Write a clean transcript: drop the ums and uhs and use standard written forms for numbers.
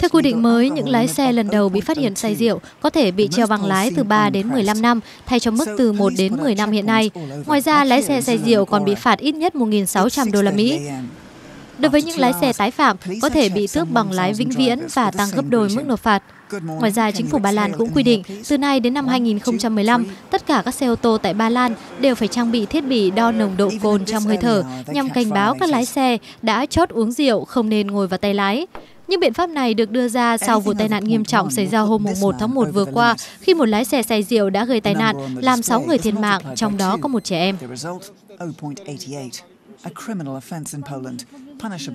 Theo quy định mới, những lái xe lần đầu bị phát hiện say rượu có thể bị treo bằng lái từ 3 đến 15 năm, thay cho mức từ 1 đến 10 năm hiện nay. Ngoài ra, lái xe say rượu còn bị phạt ít nhất 1.600 đô la Mỹ. Đối với những lái xe tái phạm, có thể bị tước bằng lái vĩnh viễn và tăng gấp đôi mức nộp phạt. Ngoài ra, chính phủ Ba Lan cũng quy định, từ nay đến năm 2015, tất cả các xe ô tô tại Ba Lan đều phải trang bị thiết bị đo nồng độ cồn trong hơi thở nhằm cảnh báo các lái xe đã chót uống rượu không nên ngồi vào tay lái. Những biện pháp này được đưa ra sau vụ tai nạn nghiêm trọng xảy ra hôm 1 tháng 1 vừa qua, khi một lái xe say rượu đã gây tai nạn, làm 6 người thiệt mạng, trong đó có một trẻ em. A criminal offence in Poland, punishable.